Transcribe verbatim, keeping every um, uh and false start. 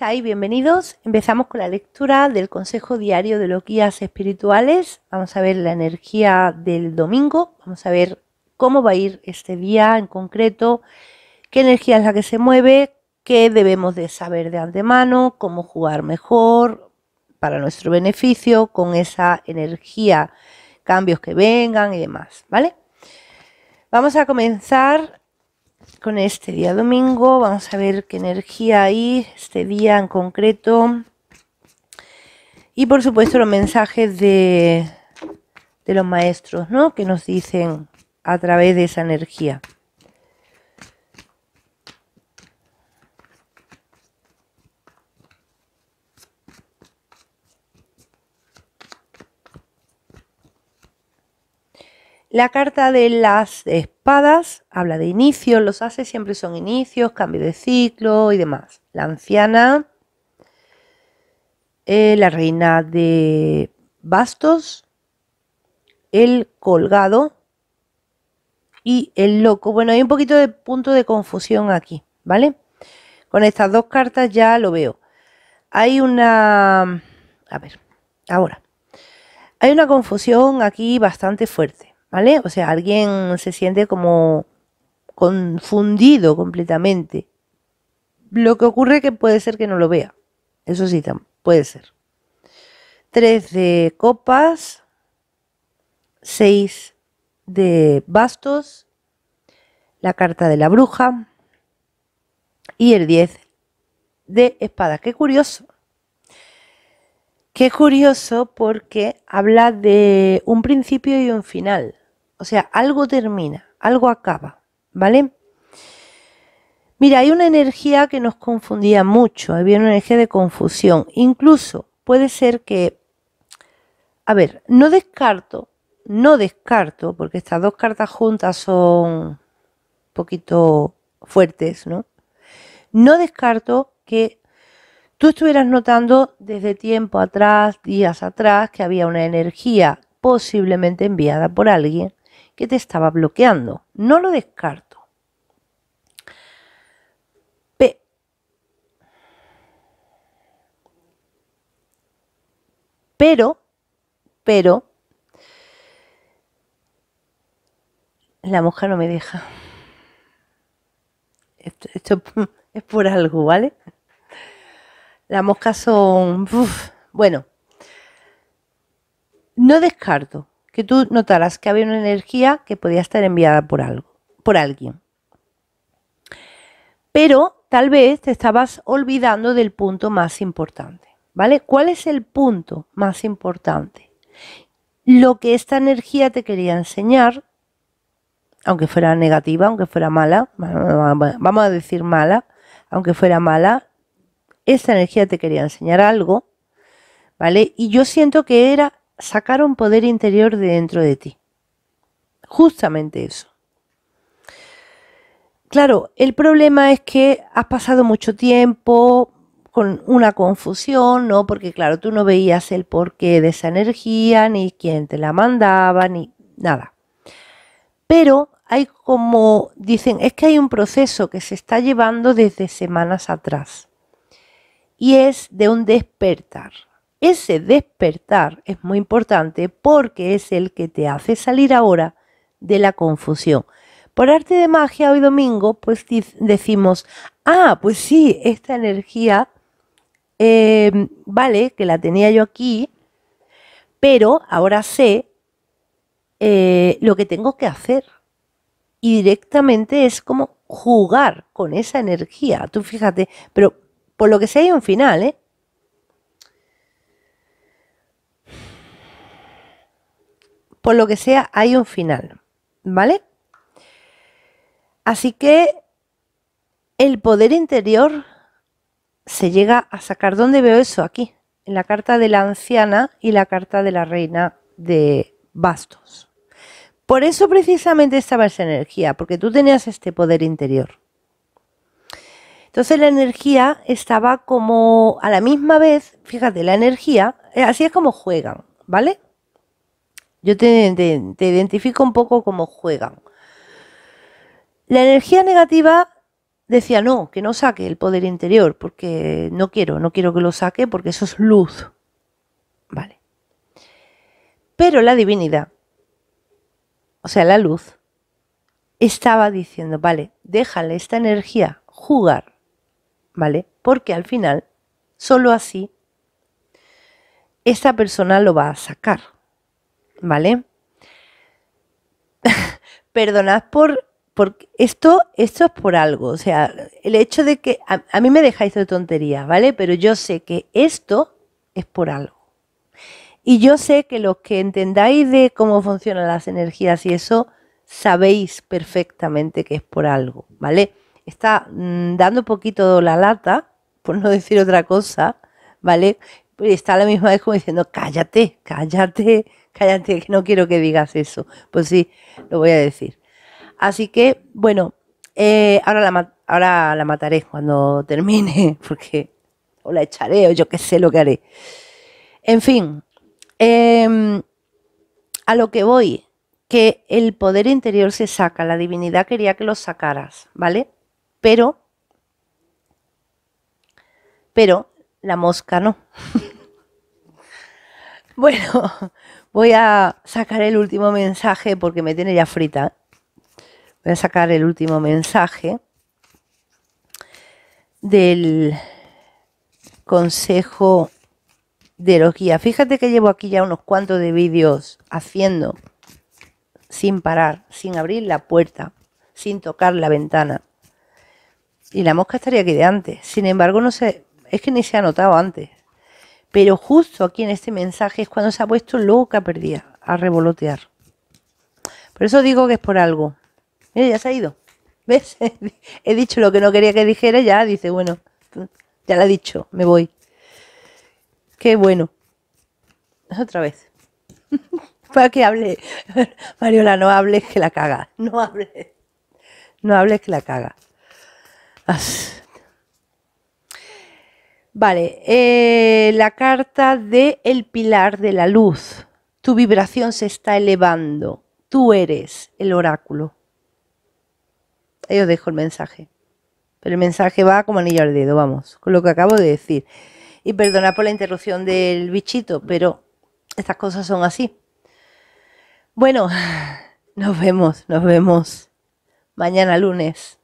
estáis? Bienvenidos. Empezamos con la lectura del Consejo Diario de los Guías Espirituales. Vamos a ver la energía del domingo. Vamos a ver cómo va a ir este día en concreto, qué energía es la que se mueve, qué debemos de saber de antemano, cómo jugar mejor para nuestro beneficio con esa energía, cambios que vengan y demás, ¿vale? Vamos a comenzar con este día domingo. Vamos a ver qué energía hay este día en concreto y por supuesto los mensajes de, de los maestros, ¿no? Que nos dicen a través de esa energía. La carta de las espadas habla de inicios. Los haces siempre son inicios, cambio de ciclo y demás. La anciana, eh, la reina de bastos, el colgado y el loco. Bueno, hay un poquito de punto de confusión aquí, ¿vale? Con estas dos cartas ya lo veo. Hay una... A ver, ahora. Hay una confusión aquí bastante fuerte, ¿vale? O sea, alguien se siente como confundido completamente. Lo que ocurre es que puede ser que no lo vea. Eso sí, puede ser. Tres de copas. Seis de bastos. La carta de la bruja. Y el diez de espadas. Qué curioso. Qué curioso, porque habla de un principio y un final. O sea, algo termina, algo acaba, ¿vale? Mira, hay una energía que nos confundía mucho, había una energía de confusión. Incluso puede ser que, a ver, no descarto, no descarto, porque estas dos cartas juntas son un poquito fuertes, ¿no? No descarto que tú estuvieras notando desde tiempo atrás, días atrás, que había una energía posiblemente enviada por alguien que te estaba bloqueando. No lo descarto. P. Pero, pero, la mujer no me deja. Esto, esto es por algo, ¿vale? Las moscas son... Uf, bueno, no descarto que tú notaras que había una energía que podía estar enviada por algo, por alguien. Pero tal vez te estabas olvidando del punto más importante, ¿vale? ¿Cuál es el punto más importante? Lo que esta energía te quería enseñar, aunque fuera negativa, aunque fuera mala, vamos a decir mala, aunque fuera mala, esta energía te quería enseñar algo, ¿vale? Y yo siento que era sacar un poder interior de dentro de ti. Justamente eso. Claro, el problema es que has pasado mucho tiempo con una confusión, ¿no? Porque claro, tú no veías el porqué de esa energía, ni quién te la mandaba, ni nada. Pero hay como, dicen, es que hay un proceso que se está llevando desde semanas atrás. Y es de un despertar. Ese despertar es muy importante porque es el que te hace salir ahora de la confusión. Por arte de magia, hoy domingo, pues decimos, ah, pues sí, esta energía, eh, vale, que la tenía yo aquí, pero ahora sé eh, lo que tengo que hacer. Y directamente es como jugar con esa energía. Tú fíjate, pero... Por lo que sea, hay un final, ¿eh? Por lo que sea, hay un final, ¿vale? Así que el poder interior se llega a sacar. ¿Dónde veo eso? Aquí, en la carta de la anciana y la carta de la reina de bastos. Por eso precisamente estaba esa energía, porque tú tenías este poder interior. Entonces la energía estaba como a la misma vez, fíjate, la energía, así es como juegan, ¿vale? Yo te, te, te identifico un poco como juegan. La energía negativa decía, no, que no saque el poder interior, porque no quiero, no quiero que lo saque, porque eso es luz. Vale. Pero la divinidad, o sea, la luz, estaba diciendo, vale, déjale esta energía jugar, ¿vale? Porque al final, solo así, esta persona lo va a sacar, ¿vale? Perdonad por, por esto, esto es por algo, o sea, el hecho de que a, a mí me dejáis de tonterías, ¿vale? Pero yo sé que esto es por algo. Y yo sé que los que entendáis de cómo funcionan las energías y eso, sabéis perfectamente que es por algo, ¿vale? Está mmm, dando un poquito la lata, por no decir otra cosa, ¿vale? Y está a la misma vez como diciendo, cállate, cállate, cállate, que no quiero que digas eso. Pues sí, lo voy a decir. Así que, bueno, eh, ahora, la ahora la mataré cuando termine, porque o la echaré o yo qué sé lo que haré. En fin, eh, a lo que voy, que el poder interior se saca, la divinidad quería que lo sacaras, ¿vale? Pero, pero la mosca no. Bueno, voy a sacar el último mensaje porque me tiene ya frita. Voy a sacar el último mensaje del consejo de los guías. Fíjate que llevo aquí ya unos cuantos de vídeos haciendo sin parar, sin abrir la puerta, sin tocar la ventana. Y la mosca estaría aquí de antes. Sin embargo, no sé, es que ni se ha notado antes. Pero justo aquí en este mensaje es cuando se ha puesto loca perdida a revolotear. Por eso digo que es por algo. Mira, ya se ha ido. ¿Ves? He dicho lo que no quería que dijera, ya dice, bueno, ya lo ha dicho, me voy. Qué bueno. Otra vez. Para que hable. Mariola, no hables que la caga. No hables. No hables que la caga. As... Vale. Eh, la carta de El Pilar de la Luz. Tu vibración se está elevando. Tú eres el oráculo. Ahí os dejo el mensaje. Pero el mensaje va como anillo al dedo, vamos. Con lo que acabo de decir. Y perdonad por la interrupción del bichito, pero estas cosas son así. Bueno, nos vemos, nos vemos mañana lunes.